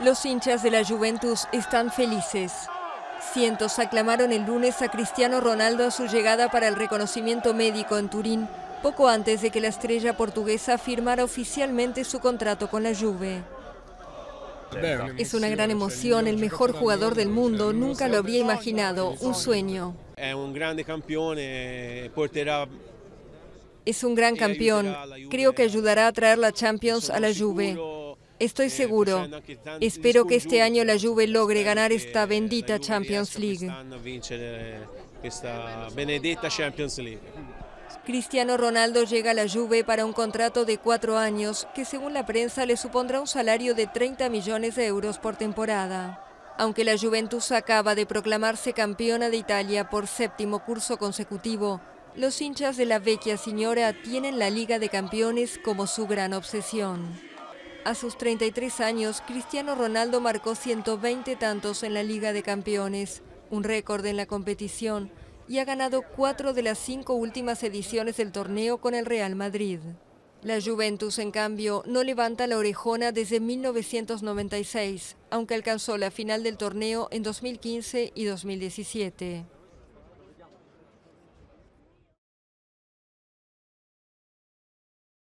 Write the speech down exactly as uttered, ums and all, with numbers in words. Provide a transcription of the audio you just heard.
Los hinchas de la Juventus están felices. Cientos aclamaron el lunes a Cristiano Ronaldo a su llegada para el reconocimiento médico en Turín, poco antes de que la estrella portuguesa firmara oficialmente su contrato con la Juve. Es una gran emoción, el mejor jugador del mundo, nunca lo habría imaginado, un sueño. Es un gran campeón, porterá... Es un gran campeón, creo que ayudará a traer la Champions a la Juve. Estoy seguro. Espero que este año la Juve logre ganar esta bendita Champions League. Cristiano Ronaldo llega a la Juve para un contrato de cuatro años que, según la prensa, le supondrá un salario de treinta millones de euros por temporada. Aunque la Juventus acaba de proclamarse campeona de Italia por séptimo curso consecutivo, los hinchas de la Vecchia Signora tienen la Liga de Campeones como su gran obsesión. A sus treinta y tres años, Cristiano Ronaldo marcó ciento veinte tantos en la Liga de Campeones, un récord en la competición, y ha ganado cuatro de las cinco últimas ediciones del torneo con el Real Madrid. La Juventus, en cambio, no levanta la orejona desde mil novecientos noventa y seis, aunque alcanzó la final del torneo en dos mil quince y dos mil diecisiete.